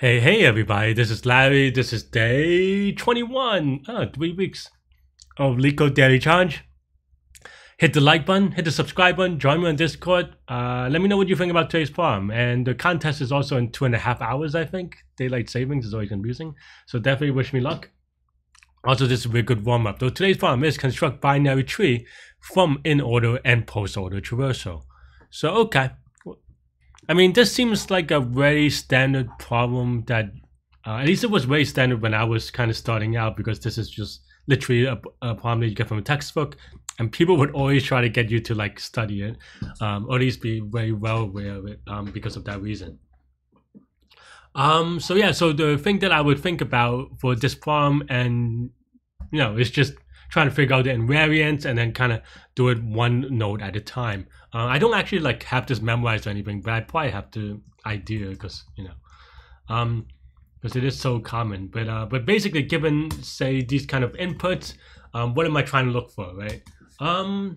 Hey everybody, this is Larry. This is day 21, 3 weeks of Leetcode Daily Challenge. Hit the like button, hit the subscribe button, join me on Discord. Let me know what you think about today's problem. And the contest is also in 2.5 hours, I think. Daylight savings is always confusing, so definitely wish me luck. Also, this is a good warm-up. So today's problem is construct binary tree from in order and post order traversal. So okay. I mean, this seems like a very standard problem that, at least it was very standard when I was kind of starting out, because this is just literally a problem that you get from a textbook, and people would always try to get you to like study it, or at least be very well aware of it because of that reason. So yeah, so the thing that I would think about for this problem, and you know, it's just trying to figure out the invariants and then kind of do it one node at a time. I don't actually like have this memorized or anything, but I probably have the idea because, you know, because it is so common. But basically, given say these kind of inputs, what am I trying to look for, right? Oh,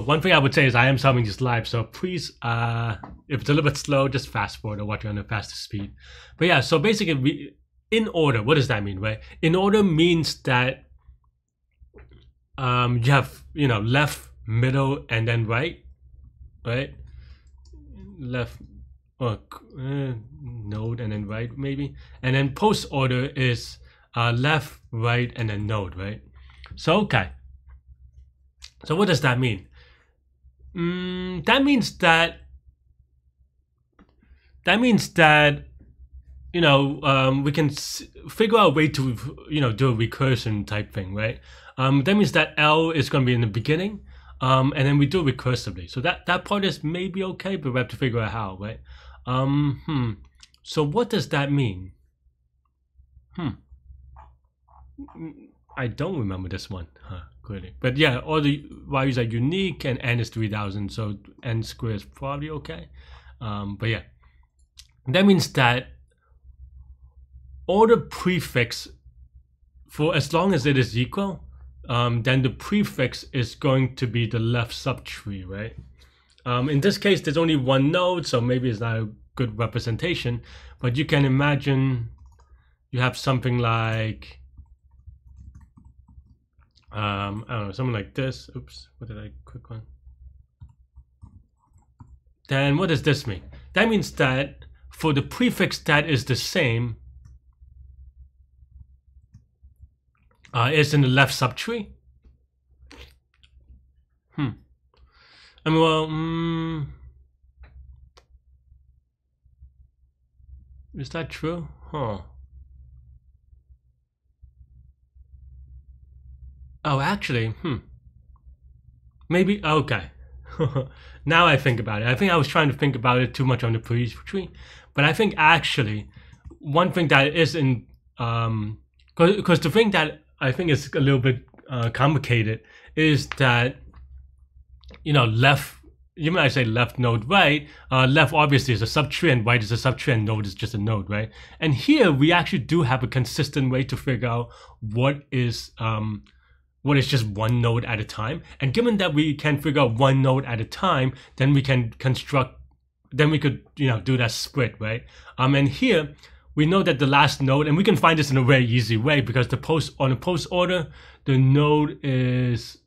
one thing I would say is I am solving this live, so please, if it's a little bit slow, just fast forward or watch it on the fastest speed. But yeah, so basically, in order, what does that mean, right? In order means that you have, you know, left, middle, and then right, right? Left, or node, and then right, maybe. And then post order is left, right, and then node, right? So, okay. So what does that mean? That means that, you know, we can figure out a way to, you know, do a recursion type thing, right? That means that L is going to be in the beginning, and then we do it recursively. So that part is maybe okay, but we have to figure out how, right? So what does that mean? I don't remember this one, clearly. But yeah, all the values are unique, and n is 3000, so n squared is probably okay. But yeah, that means that all the prefix, for as long as it is equal, then the prefix is going to be the left subtree, right? In this case, there's only one node, so maybe it's not a good representation, but you can imagine you have something like, I don't know, something like this. Oops, what did I click on? Then what does this mean? That means that for the prefix that is the same, is in the left subtree. I mean, well, is that true? Oh, actually, maybe, okay. Now I think about it. I think I was trying to think about it too much on the pre-tree, but I think actually one thing that is in, because the thing that I think it's a little bit complicated is that, you know, left, you might say left, node, right. Left obviously is a subtree, and right is a subtree, and node is just a node, right? And here we actually do have a consistent way to figure out what is just one node at a time. And given that we can figure out one node at a time, then we can construct, then we could, you know, do that split, right? And here, we know that the last node, and we can find this in a very easy way, because the post, on the post order, the node is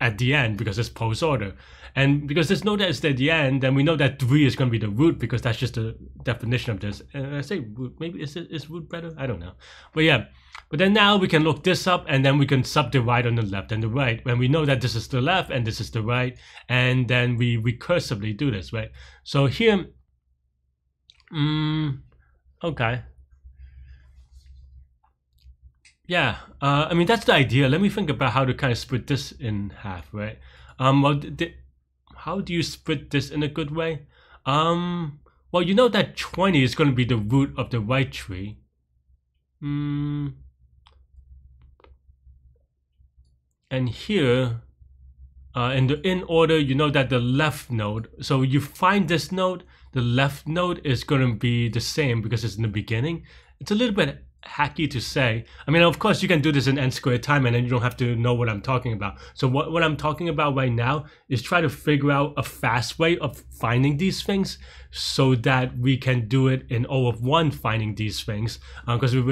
at the end, because it's post order. And because this node is at the end, then we know that 3 is going to be the root, because that's just the definition of this. And I say root, maybe is root better? I don't know. But yeah, but then now we can look this up, and then we can subdivide on the left and the right. And we know that this is the left and this is the right, and then we recursively do this, right? So here, okay. Yeah, I mean, that's the idea. Let me think about how to kind of split this in half, right? Well, how do you split this in a good way? Well, you know that 20 is going to be the root of the right tree. And here, in the in order, you know that the left node, so you find this node, the left node is going to be the same because it's in the beginning. It's a little bit hacky to say. I mean, of course, you can do this in n squared time and then you don't have to know what I'm talking about. So what I'm talking about right now is try to figure out a fast way of finding these things so that we can do it in O of 1 finding these things. Because if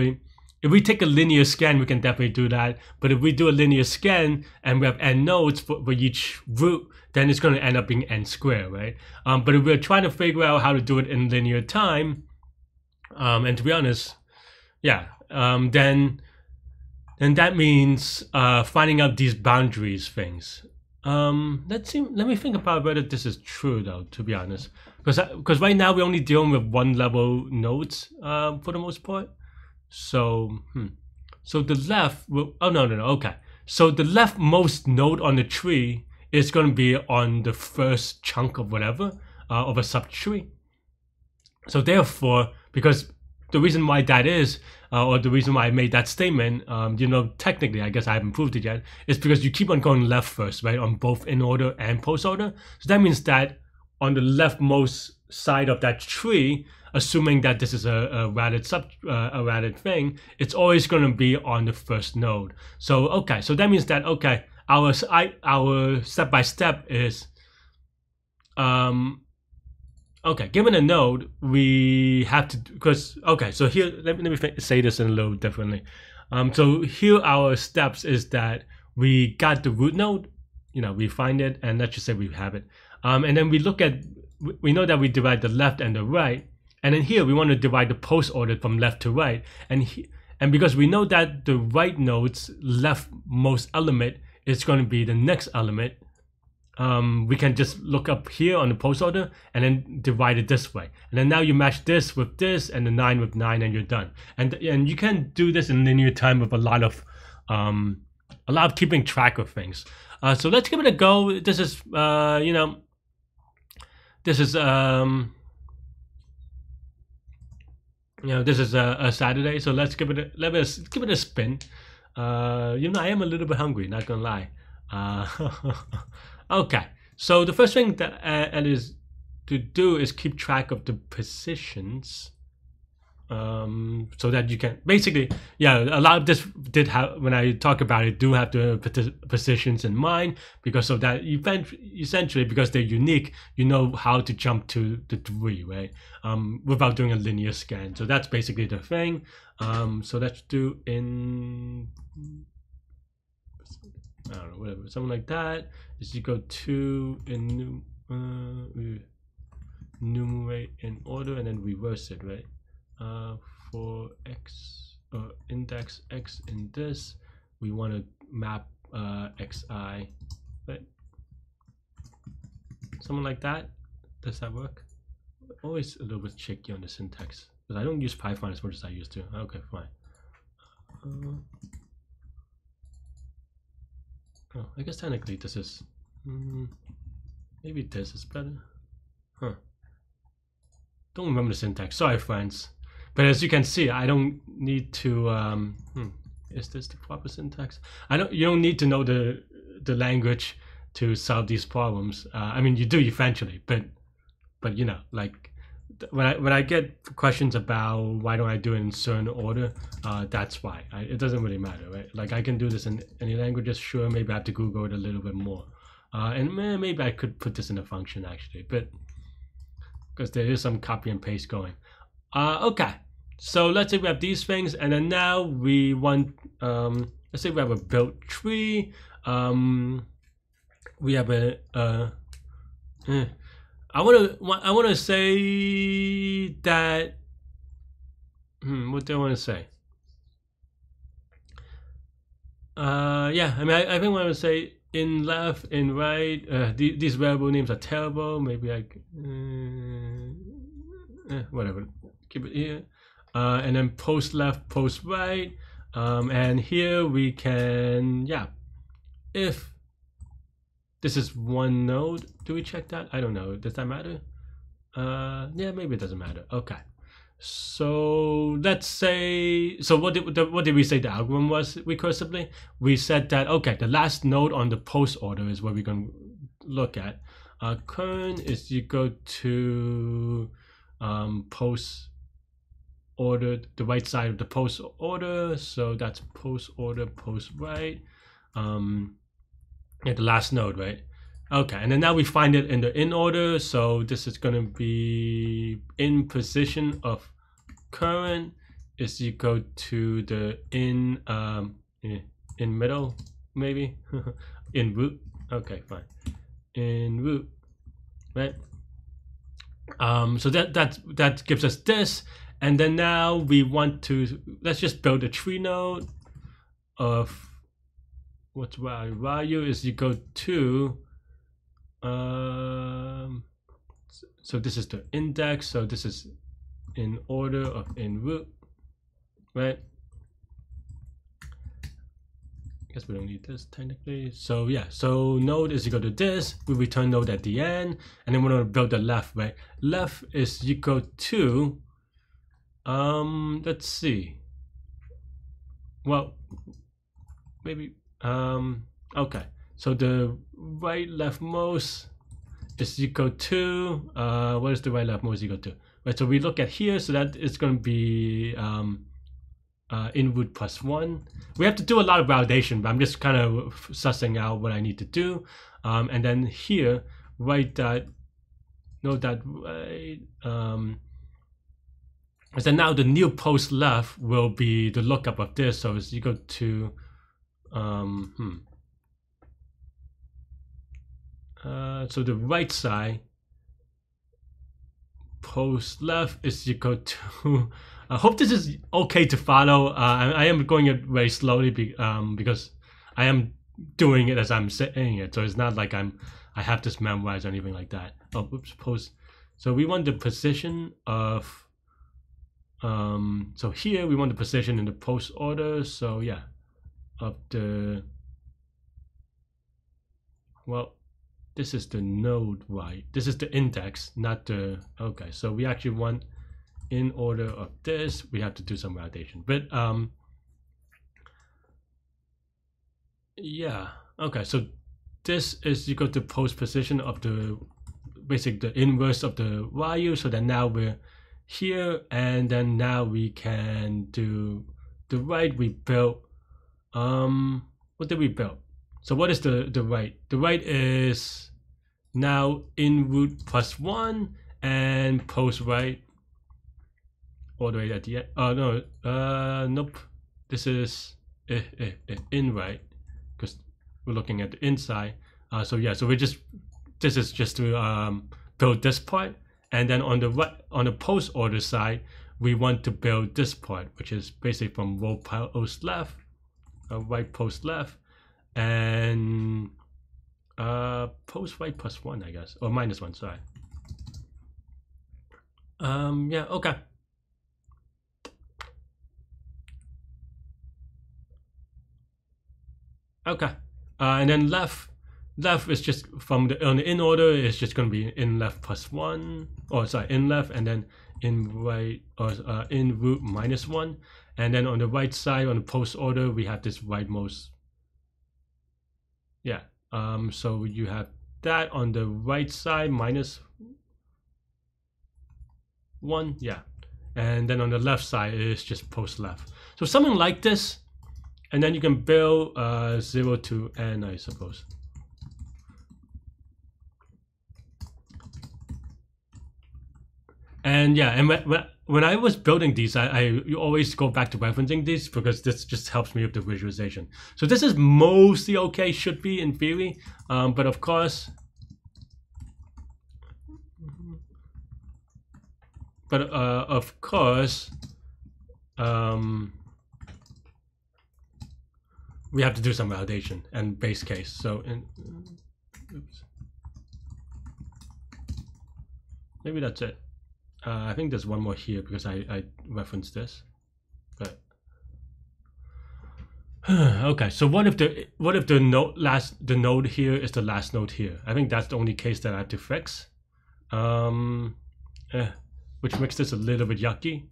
we take a linear scan, we can definitely do that. But if we do a linear scan and we have n nodes for each root, then it's going to end up being n squared, right? But if we're trying to figure out how to do it in linear time, and to be honest, yeah, then that means finding out these boundaries things. Let me think about whether this is true though, to be honest, because right now we're only dealing with one level nodes for the most part. So so the left will, oh no, okay, so the leftmost node on the tree is going to be on the first chunk of whatever of a subtree. So therefore, because the reason why that is, or the reason why I made that statement, you know, technically, I guess I haven't proved it yet, is because you keep on going left first, right, on both in order and post order. So that means that on the leftmost side of that tree, assuming that this is a ratted thing, it's always going to be on the first node. So okay, so that means that okay, our step by step is, okay, given a node, we have to, because, okay, so here, let me say this in a little differently. So here our steps is that we got the root node, you know, we find it, and let's just say we have it. And then we look at, we know that we divide the left and the right, and then here we want to divide the post order from left to right. And because we know that the right node's leftmost element is going to be the next element, we can just look up here on the post order and then divide it this way, and then now you match this with this and the 9 with 9 and you're done. And you can do this in linear time with a lot of keeping track of things. So let's give it a go. This is you know, this is you know, this is a Saturday, so let's give it a spin. You know, I am a little bit hungry, not gonna lie. Okay, so the first thing that is to do is keep track of the positions, so that you can basically, yeah, a lot of this did have, when I talk about it, do have the positions in mind, because so that essentially, because they're unique, you know how to jump to the three, right? Without doing a linear scan. So that's basically the thing. So let's do in, I don't know, whatever, something like that. Is you go to enumerate in order and then reverse it, right? For x index x in this, we want to map xi, right? Something like that. Does that work? Always a little bit shaky on the syntax because I don't use Python as much as I used to. Okay, fine. Oh, I guess technically this is, maybe this is better, huh? Don't remember the syntax, sorry friends. But as you can see, I don't need to, is this the proper syntax? You don't need to know the language to solve these problems. I mean, you do eventually, but you know, like when I get questions about why don't I do it in certain order, that's why. It doesn't really matter, right? Like I can do this in any languages, sure, maybe I have to Google it a little bit more. And maybe I could put this in a function actually, but because there is some copy and paste going. Okay, so let's say we have these things, and then now we want, let's say we have a built tree, we have a, I want to say that, what do I want to say? Yeah, I mean, I think what I want to say, in left, in right, these variable names are terrible, maybe I, whatever, keep it here. And then post left, post right, and here we can, yeah, if this is one node. Do we check that? I don't know. Does that matter? Yeah, maybe it doesn't matter. Okay. So let's say, so what did we say the algorithm was recursively? We said that, okay, the last node on the post order is what we're going to look at. Current is you go to post order, the right side of the post order. So that's post order, post right, at the last node, right? Okay, and then now we find it in the in order. So this is going to be in position of current is equal to the in middle, maybe in root. Okay, fine, in root, right? So that gives us this, and then now we want to, let's just build a tree node of what's value is equal to so this is the index, so this is in order of in root, right? I guess we don't need this technically. So yeah, so node is equal to this, we return node at the end, and then we're going to build the left, right? Left is equal to let's see, well maybe okay, so the right leftmost is equal to what is the right leftmost equal to, right? So we look at here, so that it's going to be in root plus 1. We have to do a lot of validation, but I'm just kind of sussing out what I need to do. And then here, write that, note that right. So now the new post left will be the lookup of this. So it's equal to, so the right side post left is equal to, I hope this is okay to follow. I am going it very slowly because I am doing it as I'm saying it, so it's not like I have this memorized or anything like that. Oh, oops, post. So we want the position of, so here we want the position in the post order. So yeah, of the, well, this is the node, right? This is the index, not the, okay. So we actually want in order of this. We have to do some validation, but yeah, okay. So this is equal to post position of the, basically the inverse of the value. So then now we're here, and then now we can do the right. We built, what did we build? So what is the right? The right is now in root plus 1 and post right all the way at the end. Oh no, nope. This is in right, because we're looking at the inside. So yeah, so we just, this is just to build this part, and then on the right, on the post order side, we want to build this part, which is basically from row post left, right post left, and post right plus 1, I guess, or minus 1, sorry. Yeah, okay, and then left is just from the, on the in order is just going to be in left plus 1, or sorry, in left, and then in right, or in root minus 1, and then on the right side on the post order we have this rightmost. Yeah, so you have that on the right side minus 1, yeah, and then on the left side is just post left. So something like this, and then you can build 0 to n, I suppose. And yeah, and when I was building these, I always go back to referencing these because this just helps me with the visualization. So this is mostly okay, should be in theory, but of course, we have to do some validation and base case. So in, oops, maybe that's it. I think there's one more here because I referenced this, but okay. So what if the node node here is the last node here? I think that's the only case that I have to fix, which makes this a little bit yucky.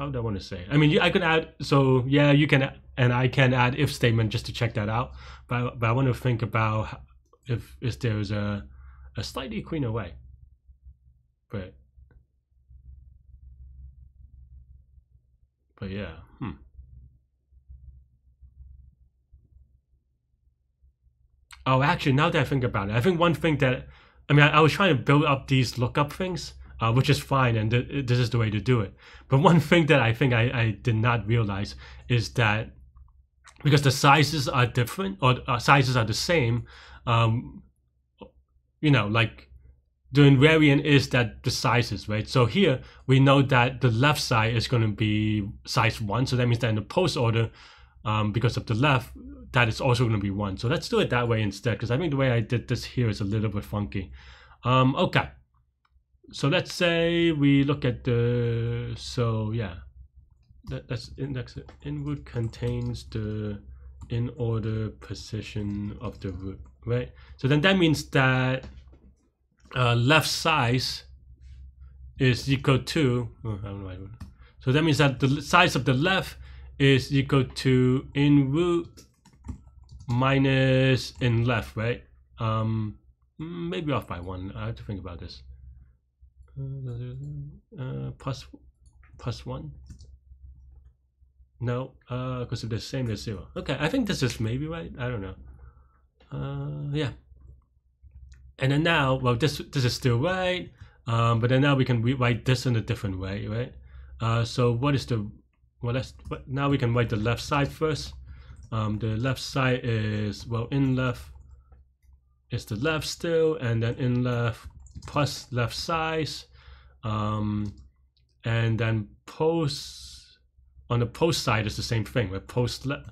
How do I want to say it? I mean, I could add, so yeah, you can, and I can add if statement just to check that out. But I want to think about if there's a slightly cleaner way. But yeah, Oh, actually, now that I think about it, I think one thing that, I mean, I was trying to build up these lookup things, which is fine, and this is the way to do it. But one thing that I think I did not realize is that because the sizes are different, or sizes are the same, you know, like the invariant is that the sizes, right? So here we know that the left side is going to be size 1, so that means that in the post order, because of the left, that is also going to be 1. So let's do it that way instead, because I think the way I did this here is a little bit funky. Okay. So let's say we look at the, so yeah, let's index it. Inroot contains the in order position of the root, right? So then that means that left size is equal to, I don't know. So that means that the size of the left is equal to in root minus in left, right? Maybe off by 1. I have to think about this. Plus 1? No, because if they're the same, they're 0. Okay, I think this is maybe right. I don't know. Yeah. And then now, well, this is still right. But then now we can rewrite this in a different way, right? So what is the, well, now we can write the left side first. The left side is, well, in left is the left still, and then in left plus left size, and then post, on the post side is the same thing, right? Post left,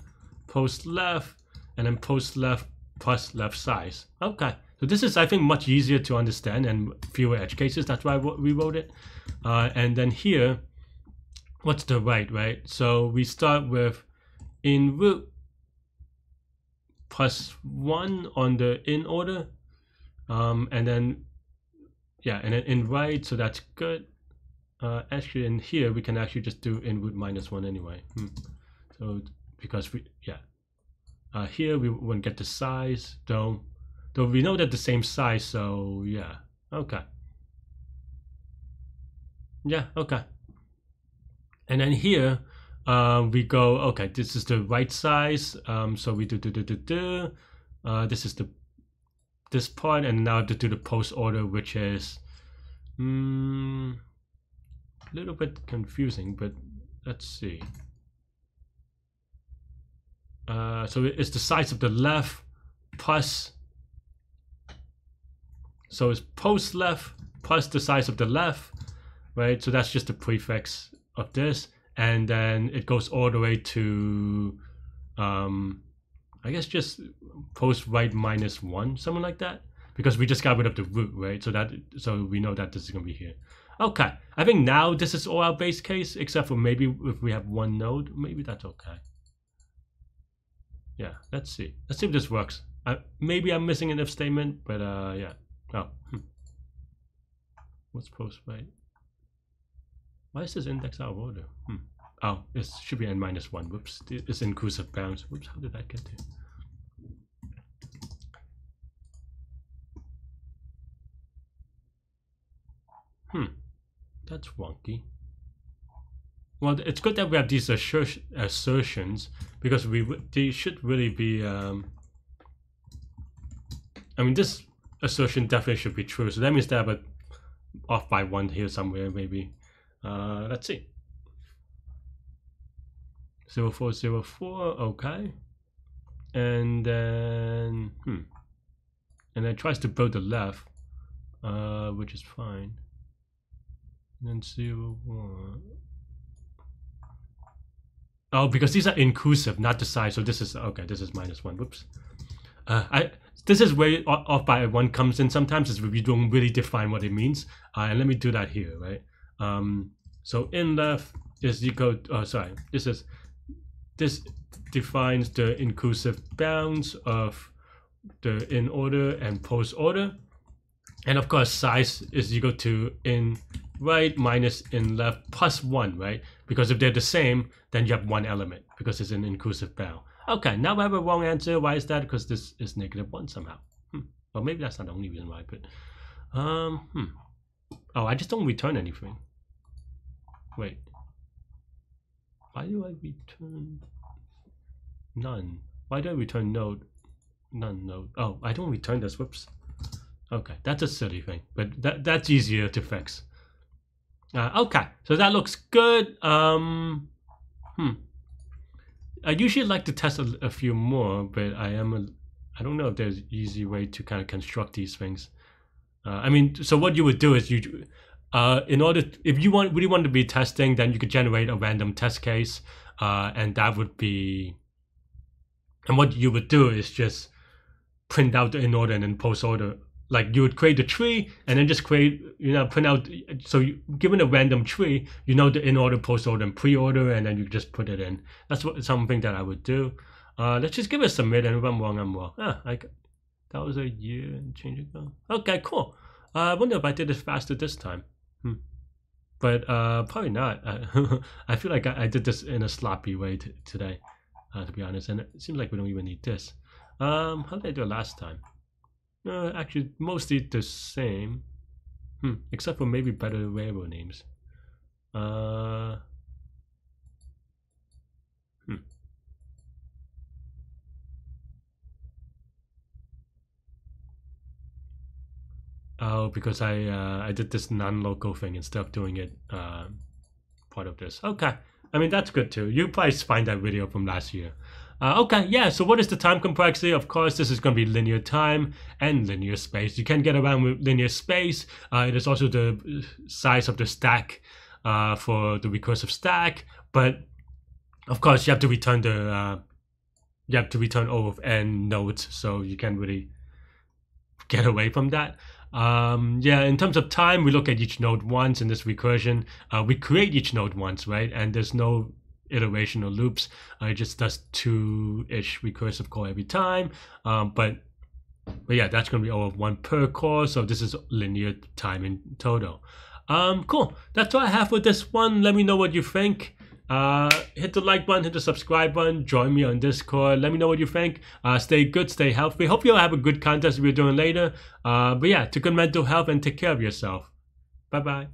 and then post left plus left size. Okay, so this is, I think, much easier to understand and fewer edge cases. That's why we wrote it. And then here, what's the right? So we start with in root plus 1 on the in order, and then yeah, and then in right, so that's good. Actually, in here we can actually just do in root minus 1 anyway. So because we, yeah, here we won't get the size though we know that the same size. So yeah, okay, yeah, okay. And then here we go, okay, this is the right size. So we do. This is this part, and now to do the post order, which is a little bit confusing, but let's see. So it's the size of the left plus, so it's post left plus the size of the left, right? So that's just the prefix of this, and then it goes all the way to I guess just post right minus 1, something like that, because we just got rid of the root, right? So we know that this is gonna be here. Okay, I think now this is all our base case, except for maybe if we have one node, maybe that's okay. Yeah, let's see if this works. Maybe I'm missing an if statement, but yeah. Oh, what's post right? Why is this index out of order? Oh, it should be n minus 1. Whoops, it's inclusive bounds. Whoops, how did I get there? That's wonky. Well, it's good that we have these assertions, because they should really be. I mean, this assertion definitely should be true. So that means that I'm off by 1 here somewhere, maybe. Let's see. 0404, okay, and then and then it tries to build the left, which is fine. And then 01. Oh, because these are inclusive, not the size. So this is okay. This is minus 1. Whoops. This is where off by 1 comes in. Sometimes is we don't really define what it means. And let me do that here, right? So in left is equal. Sorry, this is. This defines the inclusive bounds of the in order and post order. And of course, size is equal to in right, minus in left, plus 1, right? Because if they're the same, then you have one element because it's an inclusive bound. Okay, now we have a wrong answer. Why is that? Because this is negative 1 somehow. Well, maybe that's not the only reason why, but... Oh, I just don't return anything. Wait. Why do I return none? Why do I return node? None node. Oh, I don't return this. Whoops. Okay, that's a silly thing, but that's easier to fix. Okay, so that looks good. I usually like to test a few more, but I don't know if there's an easy way to kind of construct these things. I mean, so what you would do is you, if you really want to be testing, then you could generate a random test case, and that would be. And what you would do is just print out the in order and then post order. Like you would create a tree and then just create, print out. So you, given a random tree, the in order, post order, and pre order, and then you just put it in. That's something that I would do. Let's just give it a submit, and if I'm wrong, I'm wrong. That was a year and change ago. Okay, cool. I wonder if I did it faster this time. But probably not. I feel like I did this in a sloppy way today, to be honest. And it seems like we don't even need this. How did I do it last time? Actually, mostly the same. Except for maybe better variable names. Oh, because I did this non-local thing instead of doing it part of this. Okay, I mean, that's good too. You probably find that video from last year. Okay, yeah, so what is the time complexity? Of course, this is going to be linear time and linear space. You can get around with linear space. It is also the size of the stack for the recursive stack. But of course, you have to return the O of n nodes, so you can't really get away from that. Yeah, in terms of time, we look at each node once in this recursion. We create each node once, right? And there's no iteration or loops. It just does 2-ish recursive call every time. But yeah, that's going to be all of 1 per call. So this is linear time in total. Cool. That's all I have for this one. Let me know what you think. Hit the like button, hit the subscribe button, join me on Discord. Let me know what you think. Stay good, stay healthy. Hope you'll have a good contest we're doing later. But yeah, to good mental health and take care of yourself. Bye-bye.